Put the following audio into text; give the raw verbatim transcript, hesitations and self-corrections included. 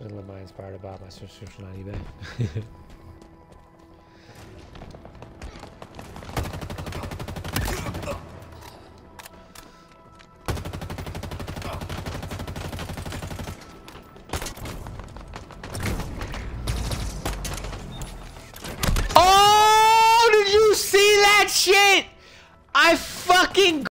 I don't know why I inspired about my subscription on eBay.